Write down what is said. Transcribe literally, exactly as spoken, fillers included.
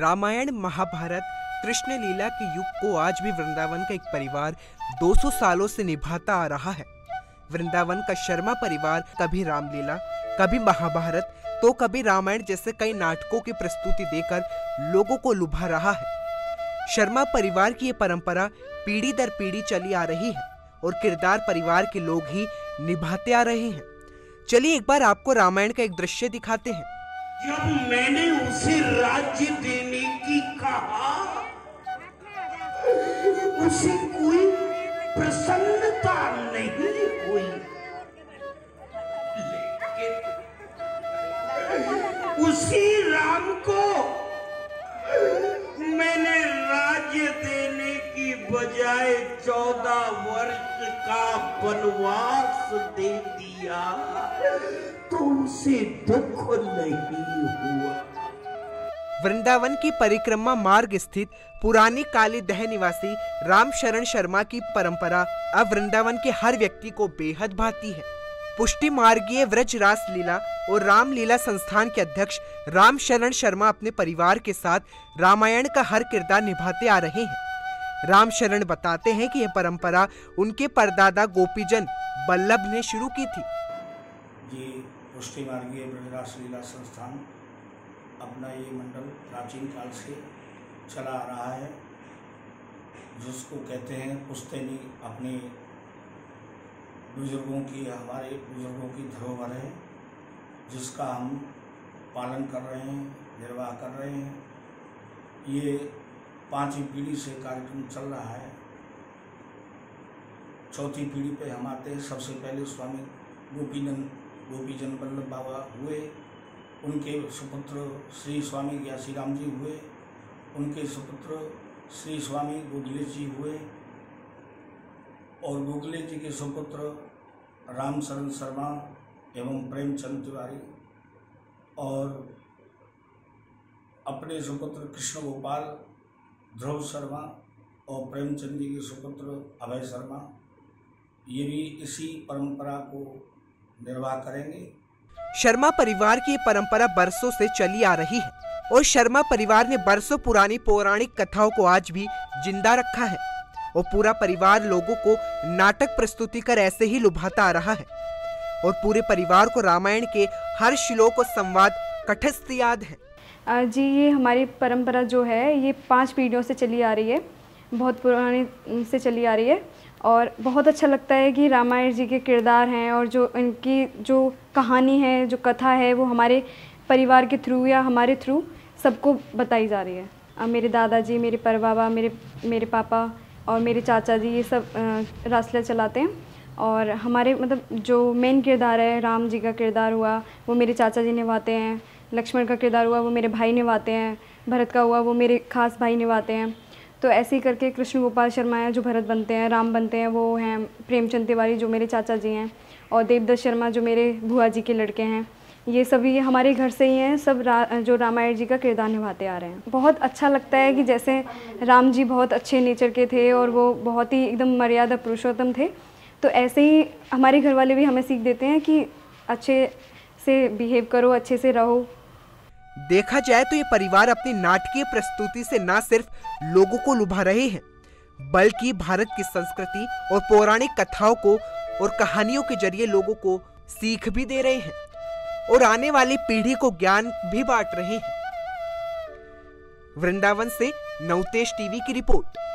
रामायण महाभारत कृष्ण लीला के युग को आज भी वृंदावन का एक परिवार दो सौ सालों से निभाता आ रहा है। वृंदावन का शर्मा परिवार कभी रामलीला, कभी महाभारत, तो कभी रामायण जैसे कई नाटकों की प्रस्तुति देकर लोगों को लुभा रहा है। शर्मा परिवार की ये परंपरा पीढ़ी दर पीढ़ी चली आ रही है और किरदार परिवार के लोग ही निभाते आ रहे हैं। चलिए एक बार आपको रामायण का एक दृश्य दिखाते हैं। जब मैंने उसे राज्य देने की कहा, उसे कोई प्रसन्नता नहीं हुई, लेकिन उसी राम को मैंने राज्य देने की बजाय चौदह वर्ष का वनवास दे दिया, तो उसे दुख नहीं हुआ। वृंदावन की परिक्रमा मार्ग स्थित पुरानी काली दह निवासी रामशरण शर्मा की परंपरा अब वृंदावन के हर व्यक्ति को बेहद भाती है। पुष्टि मार्गीय व्रज रास लीला और रामलीला संस्थान के अध्यक्ष रामशरण शर्मा अपने परिवार के साथ रामायण का हर किरदार निभाते आ रहे हैं। रामशरण बताते हैं कि यह परंपरा उनके परदादा गोपीजन बल्लभ ने शुरू की थी। ये पुष्टि मार्गीय व्रज रास लीला संस्थान अपना ये मंडल प्राचीन काल से चला आ रहा है, जिसको कहते हैं पुश्तैनी। अपने बुजुर्गों की, हमारे बुजुर्गों की धरोहर है, जिसका हम पालन कर रहे हैं, निर्वाह कर रहे हैं। ये पांचवी पीढ़ी से कार्यक्रम चल रहा है। चौथी पीढ़ी पे हम आते हैं। सबसे पहले स्वामी गोपीनंद गोपीजन बल्लभ बाबा हुए, उनके सुपुत्र श्री स्वामी ग्यासीराम जी हुए, उनके सुपुत्र श्री स्वामी गोकले जी हुए, और गोकले जी के सुपुत्र रामशरण शर्मा एवं प्रेमचंद तिवारी, और अपने सुपुत्र कृष्ण गोपाल ध्रुव शर्मा और प्रेमचंद जी के सुपुत्र अभय शर्मा, ये भी इसी परंपरा को निर्वाह करेंगे। शर्मा परिवार की ये परंपरा बरसों से चली आ रही है और शर्मा परिवार ने बरसों पुरानी पौराणिक कथाओं को आज भी जिंदा रखा है और पूरा परिवार लोगों को नाटक प्रस्तुति कर ऐसे ही लुभाता आ रहा है और पूरे परिवार को रामायण के हर श्लोक और संवाद कठस्थ याद है। जी, ये हमारी परंपरा जो है ये पांच पीढ़ियों से चली आ रही है, बहुत पुरानी से चली आ रही है, और बहुत अच्छा लगता है कि रामायण जी के किरदार हैं और जो इनकी जो कहानी है, जो कथा है, वो हमारे परिवार के थ्रू या हमारे थ्रू सबको बताई जा रही है। मेरे दादाजी, मेरे परबाबा, मेरे मेरे पापा और मेरे चाचा जी ये सब रासलीला चलाते हैं, और हमारे मतलब जो मेन किरदार है, राम जी का किरदार हुआ वो मेरे चाचा जी निभाते हैं, लक्ष्मण का किरदार हुआ वो मेरे भाई निभाते हैं, भरत का हुआ वो मेरे खास भाई निभाते हैं। तो ऐसे ही करके कृष्ण गोपाल शर्मा हैं जो भरत बनते हैं, राम बनते हैं, वो हैं प्रेमचंद तिवारी जो मेरे चाचा जी हैं, और देवदत्त शर्मा जो मेरे भुआ जी के लड़के हैं। ये सभी हमारे घर से ही हैं, सब रा, जो रामायण जी का किरदार निभाते आ रहे हैं। बहुत अच्छा लगता है कि जैसे राम जी बहुत अच्छे नेचर के थे और वो बहुत ही एकदम मर्यादा पुरुषोत्तम थे, तो ऐसे ही हमारे घर वाले भी हमें सीख देते हैं कि अच्छे से बिहेव करो, अच्छे से रहो। देखा जाए तो ये परिवार अपनी नाटकीय प्रस्तुति से ना सिर्फ लोगों को लुभा रहे हैं, बल्कि भारत की संस्कृति और पौराणिक कथाओं को और कहानियों के जरिए लोगों को सीख भी दे रहे हैं और आने वाली पीढ़ी को ज्ञान भी बांट रहे हैं। वृंदावन से नवतेज टीवी की रिपोर्ट।